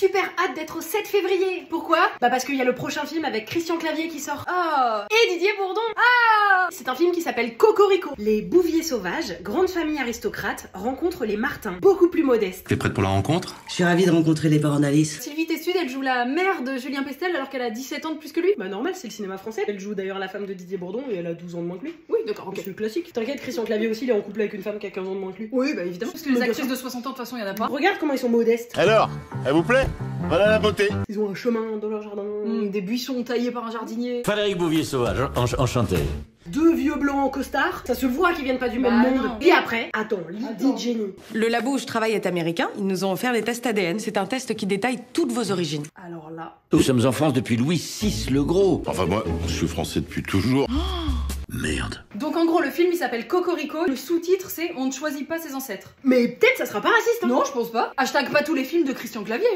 super hâte d'être au 7 février. Pourquoi? Bah parce qu'il y a le prochain film avec Christian Clavier qui sort. Oh. Et Didier Bourdon. Oh. C'est un film qui s'appelle Cocorico. Les Bouvier sauvages, grande famille aristocrate, rencontrent les Martins, beaucoup plus modestes. T'es prête pour la rencontre? Je suis ravie de rencontrer les parents d'Alice. Sylvie Testud, elle joue la mère de Julien Pestel alors qu'elle a 17 ans de plus que lui. Bah normal, c'est le cinéma français. Elle joue d'ailleurs la femme de Didier Bourdon et elle a 12 ans de moins que lui. Oui, d'accord, okay. C'est le classique. T'inquiète, Christian Clavier aussi, il est en couple avec une femme qui a 15 ans de moins que lui. Oui, bah évidemment. Parce que les actrices de 60 ans, de toute façon, il y en a pas. Regarde comment ils sont modestes. Alors, elle vous plaît? Voilà la beauté. Ils ont un chemin dans leur jardin, des buissons taillés par un jardinier. Frédéric Bouvier sauvage, enchanté. Deux vieux blancs en costard, ça se voit qu'ils viennent pas du même monde. Et après, attends, l'idée de génie. Le labo où je travaille est américain, ils nous ont offert les tests ADN. C'est un test qui détaille toutes vos origines. Alors là... Nous sommes en France depuis Louis VI le Gros. Enfin moi, je suis français depuis toujours. Merde. Donc en gros le film il s'appelle Cocorico, le sous-titre c'est On ne choisit pas ses ancêtres. Mais peut-être ça sera pas raciste hein. Non je pense pas. Hashtag pas tous les films de Christian Clavier.